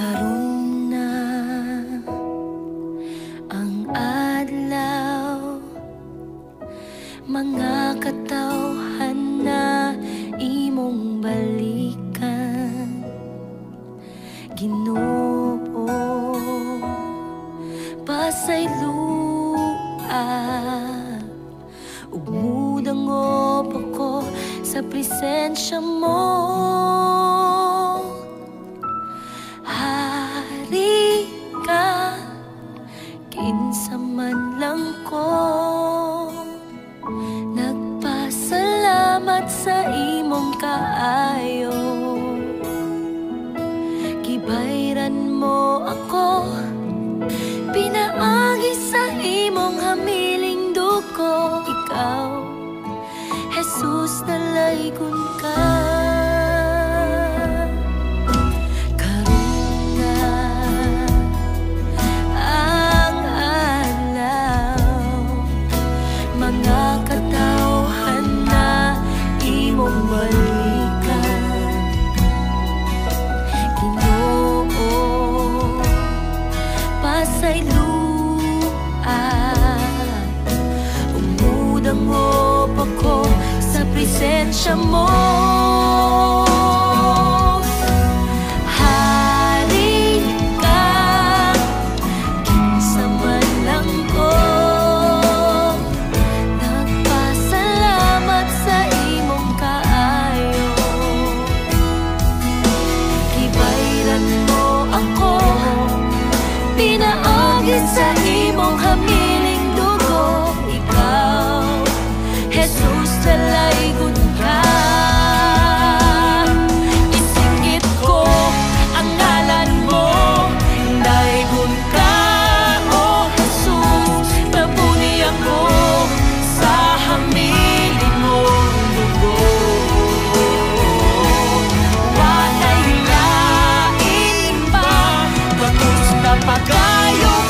Harum na ang adlaw, mga katawhan na imong balikan, Ginoo pasayloa, ug mudangop ako sa presensya mo. Kinsa man lang ko, nagpasalamat sa imong kaayo. Gibayran mo ako, pinaagi sa imong hamiling duko. Ikaw, Jesus, dalaygon ka. Pasay lupa, umudangop ako sa presensya mo. Sa imong hamiling dugo, ikaw, Jesus, dalaygon ka. Isingit ko ang ngalan mo, dalaygon ka, oh Jesus. Mabuni ako sa hamiling mong dugo. Wala'y lain pa, bagus na pagayong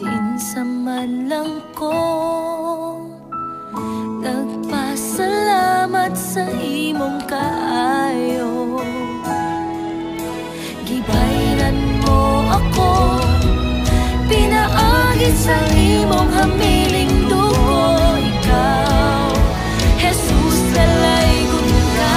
Kinsa man lang ko, nagpasalamat sa imong kaayo. Gibayran mo ako, pinaagi sa imong hamiling dugo. Ikaw, Jesus, dalaygon ka.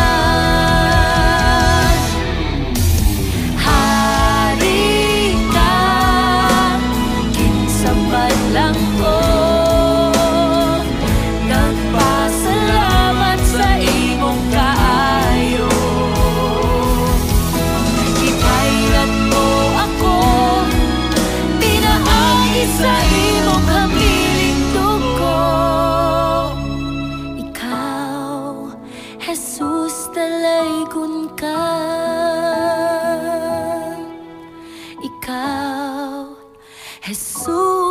Jesus, dalaygon ka. Ikaw, Jesus.